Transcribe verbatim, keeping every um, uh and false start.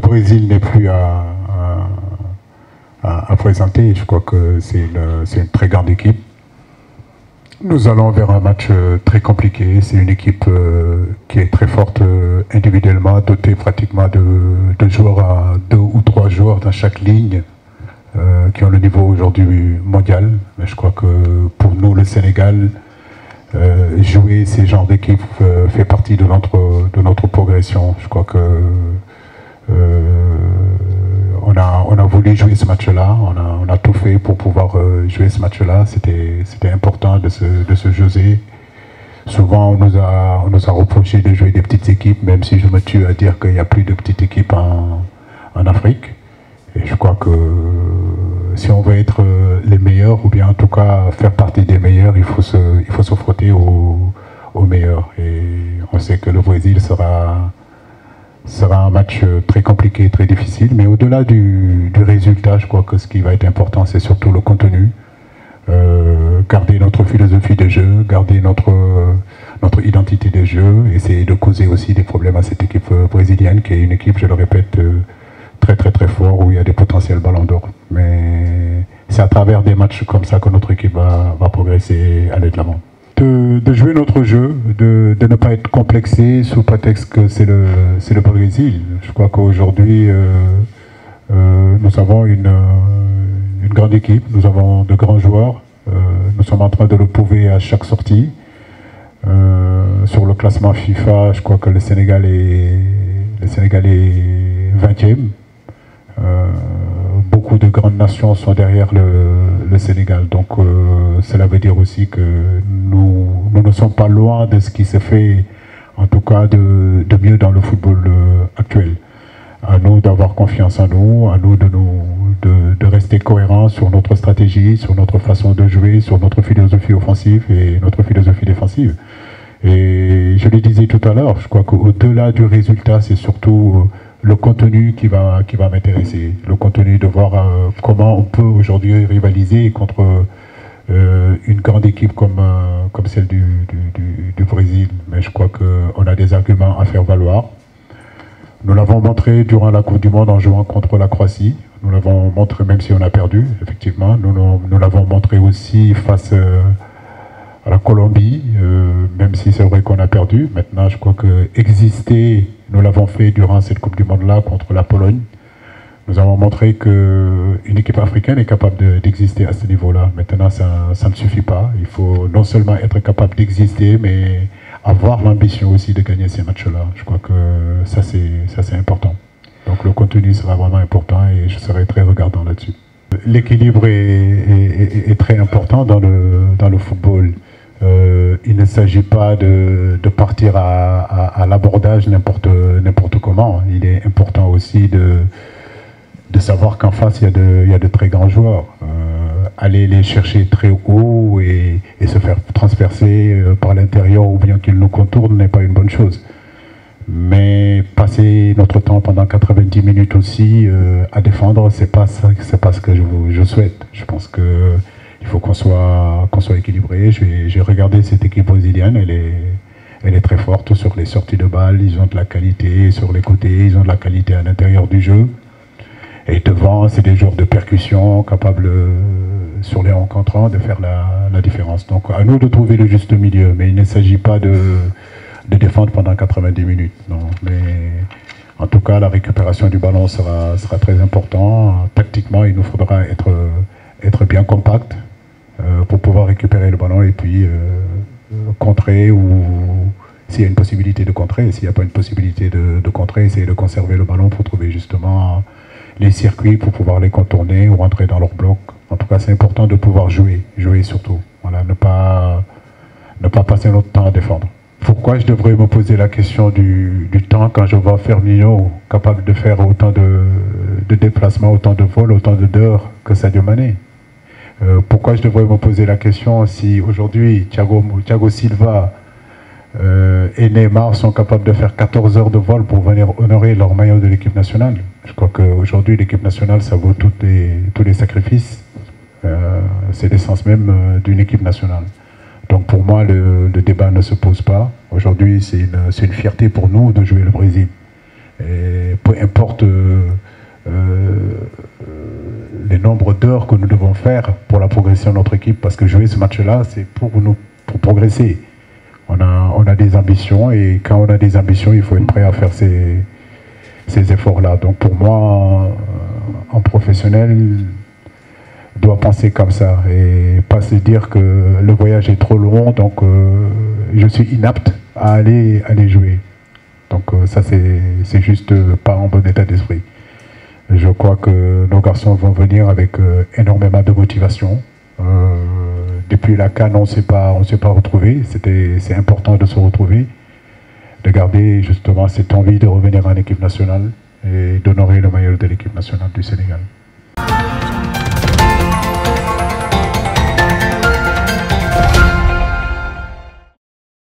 Brésil n'est plus à, à, à, à présenter. Je crois que c'est une, une très grande équipe. Nous allons vers un match euh, très compliqué. C'est une équipe euh, qui est très forte euh, individuellement, dotée pratiquement de, de joueurs à deux ou trois joueurs dans chaque ligne euh, qui ont le niveau aujourd'hui mondial. Mais je crois que pour nous, le Sénégal, euh, jouer ces genres d'équipes euh, fait partie de notre, de notre progression. Je crois que euh, on, a, on a voulu jouer ce match-là. On a, on a tout fait pour pouvoir euh, jouer ce match-là. C'était important de se, de se juger. Souvent, on nous, a, on nous a reproché de jouer des petites équipes, même si je me tue à dire qu'il n'y a plus de petites équipes en, en Afrique. Et je crois que si on veut être les meilleurs, ou bien en tout cas faire partie des meilleurs, il faut se, il faut se frotter aux, aux meilleurs. Et on sait que le Brésil sera... sera un match très compliqué, très difficile, mais au-delà du, du résultat, je crois que ce qui va être important, c'est surtout le contenu. Euh, garder notre philosophie de jeu, garder notre, notre identité de jeu, essayer de causer aussi des problèmes à cette équipe brésilienne, qui est une équipe, je le répète, très très très fort, où il y a des potentiels ballons d'or. Mais c'est à travers des matchs comme ça que notre équipe va, va progresser à l'aide de l'avant. De, de jouer notre jeu, de, de ne pas être complexé sous prétexte que c'est le, c'est le Brésil. Je crois qu'aujourd'hui, euh, euh, nous avons une, une grande équipe, nous avons de grands joueurs. Euh, nous sommes en train de le prouver à chaque sortie. Euh, sur le classement FIFA, je crois que le Sénégal est, le Sénégal est vingtième. Euh, beaucoup de grandes nations sont derrière le, le Sénégal. Donc euh, cela veut dire aussi que nous, nous ne sommes pas loin de ce qui se fait, en tout cas de, de mieux dans le football euh, actuel. À nous d'avoir confiance en nous, à nous de, nous, de, de rester cohérents sur notre stratégie, sur notre façon de jouer, sur notre philosophie offensive et notre philosophie défensive. Et je le disais tout à l'heure, je crois qu'au-delà du résultat, c'est surtout... Euh, le contenu qui va, qui va m'intéresser, le contenu de voir euh, comment on peut aujourd'hui rivaliser contre euh, une grande équipe comme, euh, comme celle du, du, du Brésil. Mais je crois qu'on a des arguments à faire valoir. Nous l'avons montré durant la Coupe du Monde en jouant contre la Croatie. Nous l'avons montré même si on a perdu, effectivement. Nous, nous, nous l'avons montré aussi face euh, à la Colombie, euh, même si c'est vrai qu'on a perdu. Maintenant, je crois qu'exister... Nous l'avons fait durant cette Coupe du Monde-là contre la Pologne. Nous avons montré qu'une équipe africaine est capable d'exister à ce niveau-là. Maintenant, ça, ça ne suffit pas. Il faut non seulement être capable d'exister, mais avoir l'ambition aussi de gagner ces matchs-là. Je crois que ça, c'est important. Donc le contenu sera vraiment important et je serai très regardant là-dessus. L'équilibre est, est, est, est très important dans le, dans le football. Euh, il ne s'agit pas de, de partir à, à, à l'abordage n'importe n'importe comment. Il est important aussi de, de savoir qu'en face, il y a de, il y a de très grands joueurs. Euh, aller les chercher très haut et, et se faire transpercer par l'intérieur ou bien qu'ils nous contournent n'est pas une bonne chose. Mais passer notre temps pendant quatre-vingt-dix minutes aussi euh, à défendre, c'est pas, c'est pas ce que je, je souhaite. Je pense que... Il faut qu'on soit, qu'on soit équilibré. J'ai regardé cette équipe brésilienne, elle est, elle est très forte sur les sorties de balles, ils ont de la qualité sur les côtés, ils ont de la qualité à l'intérieur du jeu. Et devant, c'est des joueurs de percussion capables, sur les rencontrants, de faire la, la différence. Donc à nous de trouver le juste milieu, mais il ne s'agit pas de, de défendre pendant quatre-vingt-dix minutes. Non. Mais en tout cas, la récupération du ballon sera, sera très importante. Tactiquement, il nous faudra être, être bien compact, pour pouvoir récupérer le ballon et puis euh, contrer, ou s'il y a une possibilité de contrer, s'il n'y a pas une possibilité de, de contrer, essayer de conserver le ballon pour trouver justement les circuits pour pouvoir les contourner ou rentrer dans leur bloc. En tout cas, c'est important de pouvoir jouer, jouer surtout. Voilà, ne pas, ne pas passer notre temps à défendre. Pourquoi je devrais me poser la question du, du temps quand je vois Fermino capable de faire autant de, de déplacements, autant de vols, autant de dehors que Sadio Mané ? Euh, pourquoi je devrais me poser la question si aujourd'hui Thiago, Thiago Silva euh, et Neymar sont capables de faire quatorze heures de vol pour venir honorer leur maillot de l'équipe nationale? Je crois qu'aujourd'hui l'équipe nationale, ça vaut toutes les, tous les sacrifices. Euh, C'est l'essence même euh, d'une équipe nationale. Donc pour moi, le, le débat ne se pose pas. Aujourd'hui, c'est une, une fierté pour nous de jouer le Brésil. Et peu importe euh, euh, les nombres d'heures que nous devons faire pour la progression de notre équipe, parce que jouer ce match-là, c'est pour nous pour progresser. On a, on a des ambitions, et quand on a des ambitions, il faut être prêt à faire ces, ces efforts-là. Donc pour moi, un professionnel doit penser comme ça et pas se dire que le voyage est trop long, donc euh, je suis inapte à aller, aller jouer. Donc euh, ça, c'est juste euh, pas en bon état d'esprit. Je crois que nos garçons vont venir avec euh, énormément de motivation. Euh, depuis la CAN, on ne s'est pas retrouvés. C'est important de se retrouver, de garder justement cette envie de revenir en équipe nationale et d'honorer le maillot de l'équipe nationale du Sénégal.